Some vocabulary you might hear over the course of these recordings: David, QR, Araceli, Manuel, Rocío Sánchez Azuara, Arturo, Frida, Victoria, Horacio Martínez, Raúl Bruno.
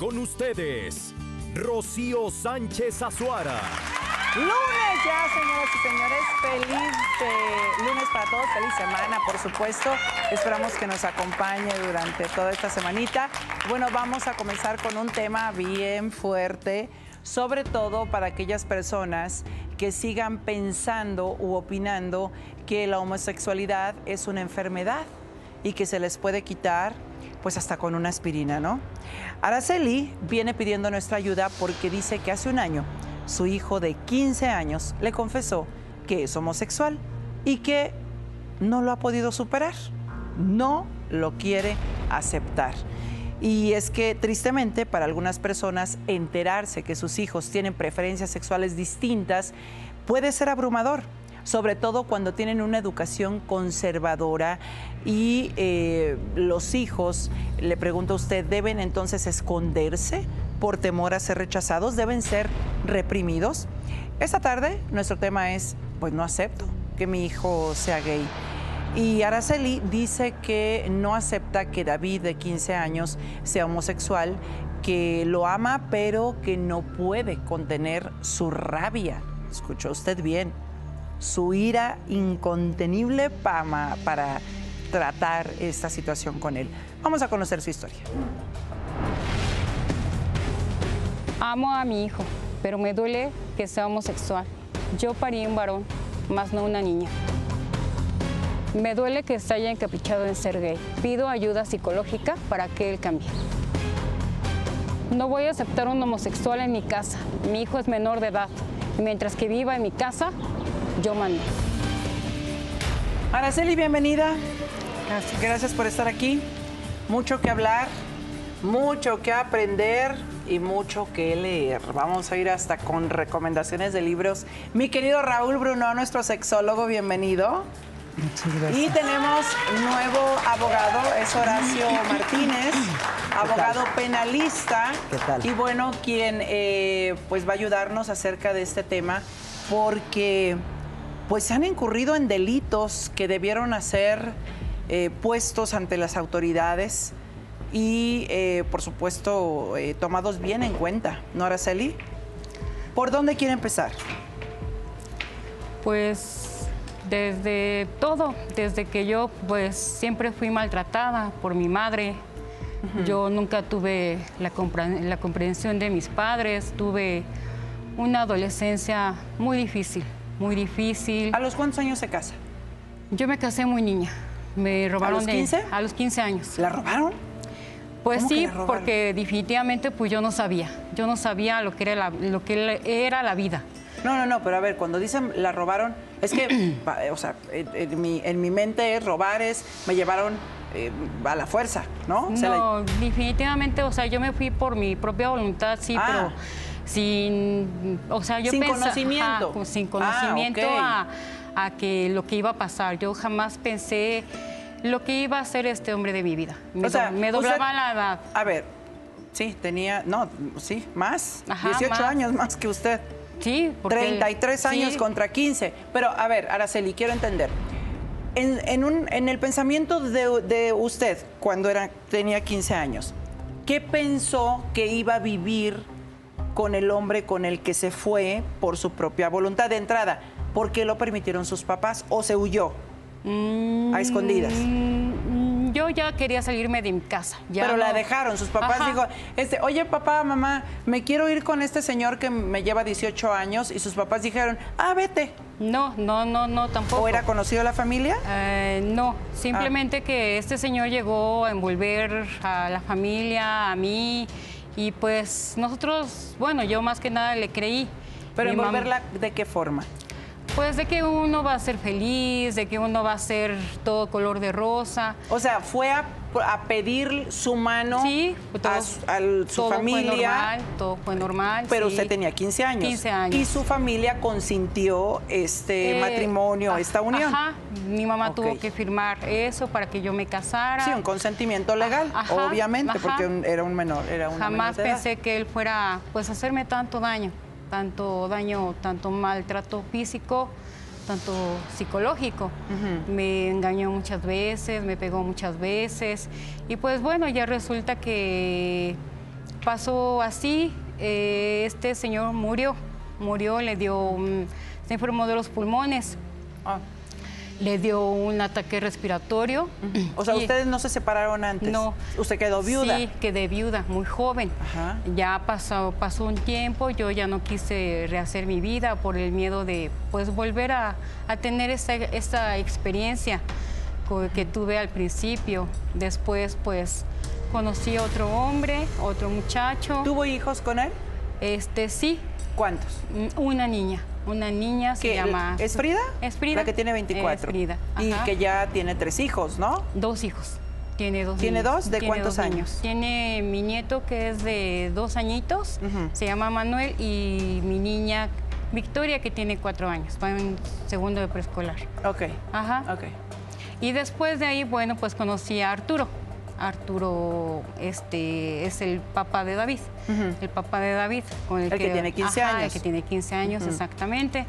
Con ustedes, Rocío Sánchez Azuara. Lunes ya, señoras y señores. Feliz lunes para todos. Feliz semana, por supuesto. Esperamos que nos acompañe durante toda esta semanita. Bueno, vamos a comenzar con un tema bien fuerte, sobre todo para aquellas personas que sigan pensando u opinando que la homosexualidad es una enfermedad y que se les puede quitar, pues hasta con una aspirina, ¿no? Araceli viene pidiendo nuestra ayuda porque dice que hace un año su hijo de 15 años le confesó que es homosexual y que no lo ha podido superar, no lo quiere aceptar. Y es que, tristemente, para algunas personas enterarse que sus hijos tienen preferencias sexuales distintas puede ser abrumador, sobre todo cuando tienen una educación conservadora y los hijos, le pregunto a usted, ¿deben entonces esconderse por temor a ser rechazados? ¿Deben ser reprimidos? Esta tarde nuestro tema es, pues no acepto que mi hijo sea gay. Y Araceli dice que no acepta que David, de 15 años, sea homosexual, que lo ama, pero que no puede contener su rabia. ¿Escuchó usted bien? Su ira incontenible para tratar esta situación con él. Vamos a conocer su historia. Amo a mi hijo, pero me duele que sea homosexual. Yo parí un varón, más no una niña. Me duele que se haya encaprichado en ser gay. Pido ayuda psicológica para que él cambie. No voy a aceptar un homosexual en mi casa. Mi hijo es menor de edad. Mientras que viva en mi casa, yo manejo. Araceli, bienvenida. Gracias. Gracias por estar aquí. Mucho que hablar, mucho que aprender y mucho que leer. Vamos a ir hasta con recomendaciones de libros. Mi querido Raúl Bruno, nuestro sexólogo, bienvenido. Muchas gracias. Y tenemos nuevo abogado, es Horacio Martínez, abogado penalista. ¿Qué tal? Y bueno, quien pues va a ayudarnos acerca de este tema, porque pues se han incurrido en delitos que debieron ser puestos ante las autoridades y por supuesto tomados bien en cuenta, ¿no, Araceli? ¿Por dónde quiere empezar? Pues desde todo, desde que yo pues siempre fui maltratada por mi madre. Yo nunca tuve la comprensión de mis padres, tuve una adolescencia muy difícil, muy difícil. ¿A los cuántos años se casa? Yo me casé muy niña, me robaron. ¿A los 15? A los 15 años. ¿La robaron? Pues sí, porque definitivamente pues yo no sabía lo que era la vida. No, pero a ver, cuando dicen la robaron, es que, o sea, en mi mente robar es, me llevaron a la fuerza, ¿no? No, definitivamente, o sea, yo me fui por mi propia voluntad, sí, pero sin, o sea, yo pensaba... Conocimiento. Sin conocimiento. A que lo que iba a pasar, yo jamás pensé lo que iba a hacer este hombre de mi vida. Me doblaba la edad. A ver, sí, tenía, no, sí, más, 18 años más que usted. Sí, porque 33 años contra 15. Pero, a ver, Araceli, quiero entender. En el pensamiento de usted, cuando tenía 15 años, ¿qué pensó que iba a vivir con el hombre con el que se fue por su propia voluntad de entrada? ¿Por qué lo permitieron sus papás o se huyó a escondidas? Yo ya quería salirme de mi casa. Ya. Pero no la dejaron, sus papás dijo, oye, papá, mamá, me quiero ir con este señor que me lleva 18 años, y sus papás dijeron, vete. No, tampoco. ¿O era conocido la familia? No, simplemente que este señor llegó a envolver a la familia, a mí, y pues nosotros, bueno, yo más que nada le creí. ¿Pero envolverla de qué forma? Pues de que uno va a ser feliz, de que uno va a ser todo color de rosa. O sea, fue a pedir su mano, sí, todo, a su familia. Sí, todo fue normal. Pero usted tenía 15 años. 15 años. ¿Y su familia consintió este matrimonio, esta unión? Ajá, mi mamá tuvo que firmar eso para que yo me casara. Sí, un consentimiento legal, obviamente, porque era un menor. Jamás pensé que él fuera pues hacerme tanto daño, tanto maltrato físico, tanto psicológico. Me engañó muchas veces, me pegó muchas veces y pues bueno, ya resulta que pasó así, este señor murió, le dio, se enfermó de los pulmones. Ah. Le dio un ataque respiratorio. O sea, ¿ustedes no se separaron antes? No. ¿Usted quedó viuda? Sí, quedé viuda, muy joven. Ajá. Ya pasó un tiempo, yo ya no quise rehacer mi vida por el miedo de pues volver a tener esa experiencia que tuve al principio. Después, pues, conocí a otro hombre, otro muchacho. ¿Tuvo hijos con él? Sí. ¿Cuántos? Una niña se llama... ¿Es Frida? Es Frida. La que tiene 24. Es Frida. Ajá. Y que ya tiene 3 hijos, ¿no? 2 hijos. Tiene 2 niños. ¿Tiene 2? ¿De cuántos años? Tiene mi nieto que es de 2 añitos, se llama Manuel, y mi niña Victoria que tiene 4 años, va en segundo de preescolar. Ok. Ajá. Ok. Y después de ahí, bueno, pues conocí a Arturo. Arturo es el papá de David, con el que tiene 15 años. El que tiene 15 años, exactamente.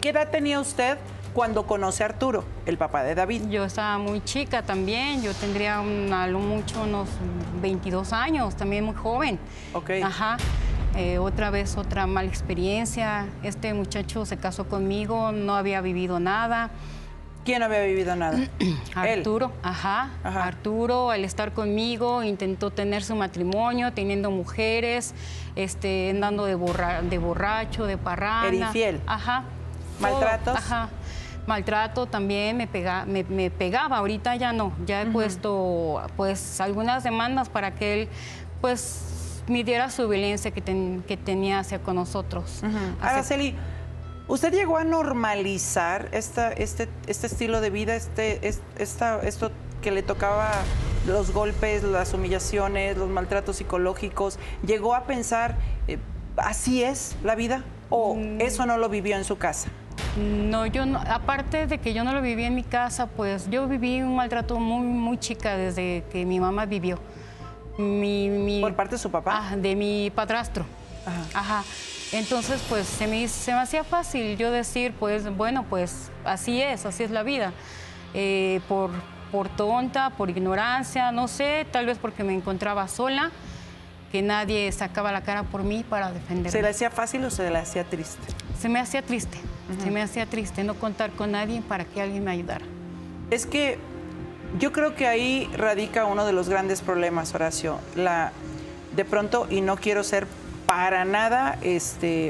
¿Qué edad tenía usted cuando conoce a Arturo, el papá de David? Yo estaba muy chica también, yo tendría unos 22 años, también muy joven. Ok. Ajá. Otra vez, otra mala experiencia. Este muchacho se casó conmigo, no había vivido nada. ¿Quién no había vivido nada? Arturo, él. Ajá, ajá. Arturo, al estar conmigo, intentó tener su matrimonio, teniendo mujeres, andando de borracho, de parranda. Era infiel. Ajá. ¿Maltratos? Todo, ajá. Maltrato también, me pegaba, ahorita ya no. Ya he puesto, pues, algunas demandas para que él, pues, midiera su violencia que tenía hacia con nosotros. Araceli, ¿usted llegó a normalizar este estilo de vida, esto que le tocaba, los golpes, las humillaciones, los maltratos psicológicos? ¿Llegó a pensar, así es la vida? ¿O eso no lo vivió en su casa? No, yo no, aparte de que yo no lo viví en mi casa, pues yo viví un maltrato muy, muy chica desde que mi mamá vivió. ¿Por parte de su papá? Ah, de mi padrastro. Ajá. Ajá. Entonces, pues, se me hacía fácil yo decir, pues, bueno, pues, así es la vida. Por tonta, por ignorancia, no sé, tal vez porque me encontraba sola, que nadie sacaba la cara por mí para defenderme. ¿Se le hacía fácil o se le hacía triste? Se me hacía triste, se me hacía triste no contar con nadie para que alguien me ayudara. Es que yo creo que ahí radica uno de los grandes problemas, Horacio. De pronto, y no quiero ser para nada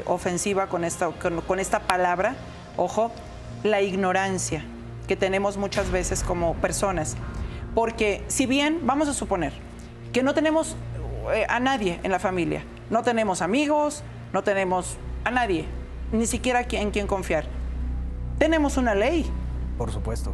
ofensiva con esta palabra, ojo, la ignorancia que tenemos muchas veces como personas. Porque si bien, vamos a suponer, que no tenemos a nadie en la familia, no tenemos amigos, no tenemos a nadie, ni siquiera en quien confiar. Tenemos una ley. Por supuesto.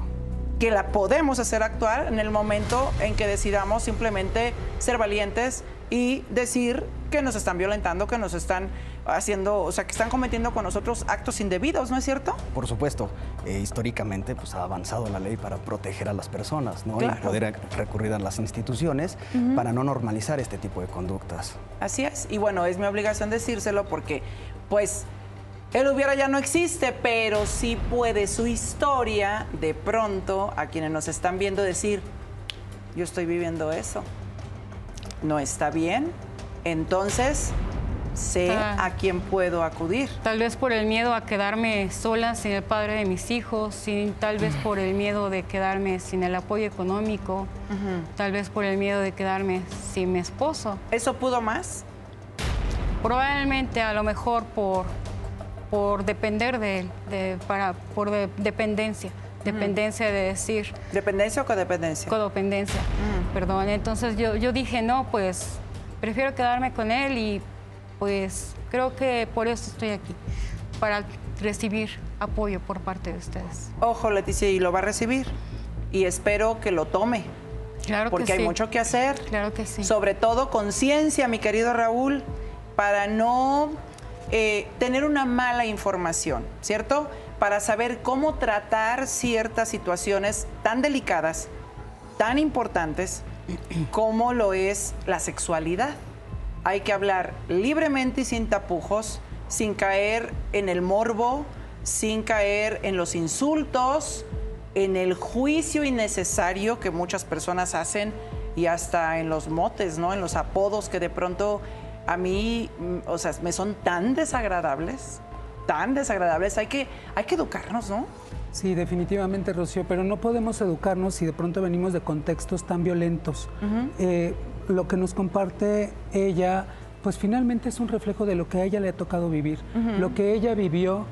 Que la podemos hacer actuar en el momento en que decidamos simplemente ser valientes y decir que nos están violentando, que nos están haciendo, o sea, que están cometiendo con nosotros actos indebidos, ¿no es cierto? Por supuesto. Históricamente, pues, ha avanzado la ley para proteger a las personas, ¿no? Claro. Y poder recurrir a las instituciones para no normalizar este tipo de conductas. Así es. Y bueno, es mi obligación decírselo porque, pues, él hubiera ya no existe, pero sí puede su historia, de pronto, a quienes nos están viendo decir, yo estoy viviendo eso. No está bien, entonces sé a quién puedo acudir. Tal vez por el miedo a quedarme sola sin el padre de mis hijos, tal vez por el miedo de quedarme sin el apoyo económico, tal vez por el miedo de quedarme sin mi esposo. ¿Eso pudo más? Probablemente, a lo mejor por depender de él, dependencia. Dependencia de decir... ¿Dependencia o codependencia? Codependencia, perdón. Entonces yo dije, no, pues prefiero quedarme con él y pues creo que por eso estoy aquí, para recibir apoyo por parte de ustedes. Ojo, Leticia, y lo va a recibir y espero que lo tome. Claro que sí. Porque hay mucho que hacer. Claro que sí. Sobre todo conciencia, mi querido Raúl, para no tener una mala información, ¿cierto? Para saber cómo tratar ciertas situaciones tan delicadas, tan importantes, como lo es la sexualidad. Hay que hablar libremente y sin tapujos, sin caer en el morbo, sin caer en los insultos, en el juicio innecesario que muchas personas hacen y hasta en los motes, ¿no? En los apodos que de pronto a mí, o sea, me son tan desagradables, tan desagradables. Hay que educarnos, ¿no? Sí, definitivamente, Rocío, pero no podemos educarnos si de pronto venimos de contextos tan violentos. Lo que nos comparte ella, pues finalmente es un reflejo de lo que a ella le ha tocado vivir. Lo que ella vivió,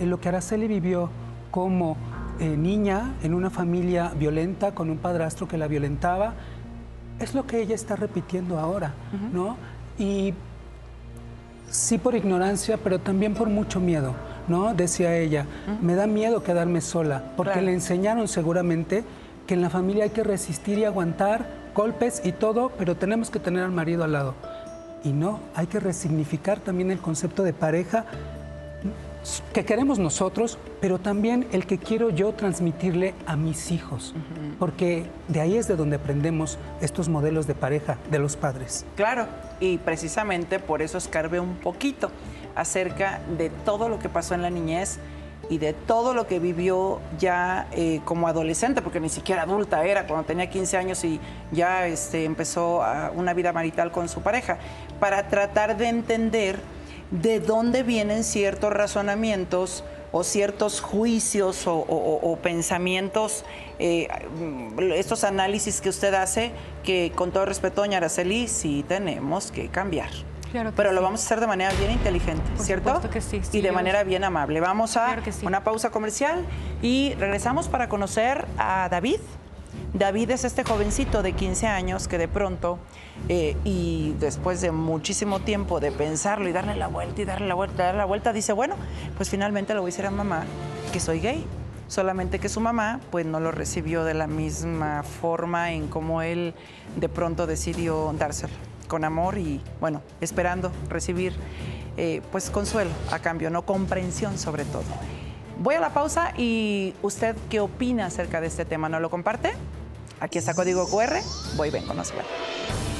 lo que Araceli vivió como niña en una familia violenta, con un padrastro que la violentaba, es lo que ella está repitiendo ahora, ¿no? Y sí por ignorancia, pero también por mucho miedo, ¿no? Decía ella, me da miedo quedarme sola, porque le enseñaron seguramente que en la familia hay que resistir y aguantar golpes y todo, pero tenemos que tener al marido al lado. Y no, hay que resignificar también el concepto de pareja que queremos nosotros, pero también el que quiero yo transmitirle a mis hijos, porque de ahí es de donde aprendemos estos modelos de pareja de los padres. Claro, y precisamente por eso escarbe un poquito acerca de todo lo que pasó en la niñez y de todo lo que vivió ya como adolescente, porque ni siquiera adulta era, cuando tenía 15 años y ya empezó una vida marital con su pareja, para tratar de entender de dónde vienen ciertos razonamientos o ciertos juicios o pensamientos, estos análisis que usted hace, que con todo respeto, doña Araceli, sí tenemos que cambiar. Claro, pero sí, lo vamos a hacer de manera bien inteligente, por ¿cierto? Que sí, sí, y de manera bien amable. Vamos a una pausa comercial y regresamos para conocer a David. David es este jovencito de 15 años que de pronto, y después de muchísimo tiempo de pensarlo y darle la vuelta y darle la vuelta, dice, bueno, pues finalmente le voy a decir a mamá que soy gay. Solamente que su mamá pues no lo recibió de la misma forma en cómo él de pronto decidió dárselo, con amor y, bueno, esperando recibir, pues, consuelo a cambio, no, comprensión sobre todo. Voy a la pausa y ¿usted qué opina acerca de este tema? ¿No lo comparte? Aquí está Código QR, voy, vengo, no se va.